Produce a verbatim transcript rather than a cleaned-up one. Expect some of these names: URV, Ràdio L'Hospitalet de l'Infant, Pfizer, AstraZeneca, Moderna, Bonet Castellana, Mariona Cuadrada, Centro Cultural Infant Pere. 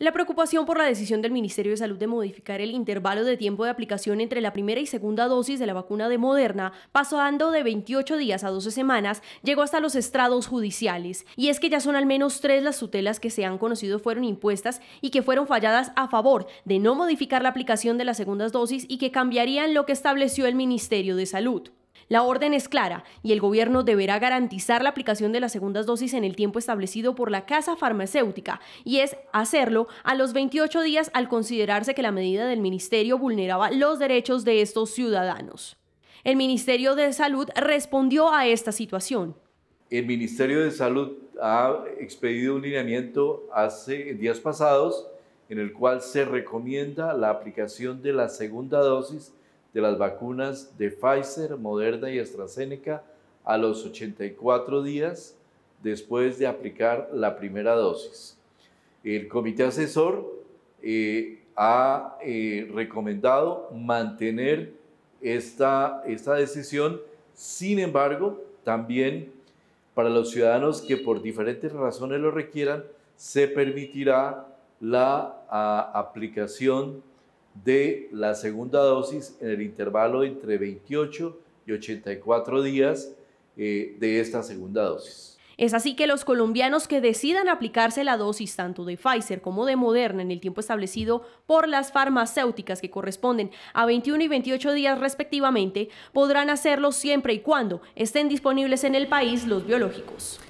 La preocupación por la decisión del Ministerio de Salud de modificar el intervalo de tiempo de aplicación entre la primera y segunda dosis de la vacuna de Moderna, pasando de veintiocho días a doce semanas, llegó hasta los estrados judiciales. Y es que ya son al menos tres las tutelas que se han conocido fueron impuestas y que fueron falladas a favor de no modificar la aplicación de las segundas dosis y que cambiarían lo que estableció el Ministerio de Salud. La orden es clara y el gobierno deberá garantizar la aplicación de las segundas dosis en el tiempo establecido por la casa farmacéutica, y es hacerlo a los veintiocho días al considerarse que la medida del ministerio vulneraba los derechos de estos ciudadanos. El Ministerio de Salud respondió a esta situación. El Ministerio de Salud ha expedido un lineamiento hace días pasados en el cual se recomienda la aplicación de la segunda dosis de las vacunas de Pfizer, Moderna y AstraZeneca a los ochenta y cuatro días después de aplicar la primera dosis. El comité asesor eh, ha eh, recomendado mantener esta, esta decisión. Sin embargo, también para los ciudadanos que por diferentes razones lo requieran, se permitirá la a, aplicación de la segunda dosis en el intervalo entre veintiocho y ochenta y cuatro días eh, de esta segunda dosis. Es así que los colombianos que decidan aplicarse la dosis tanto de Pfizer como de Moderna en el tiempo establecido por las farmacéuticas que corresponden a veintiuno y veintiocho días respectivamente, podrán hacerlo siempre y cuando estén disponibles en el país los biológicos.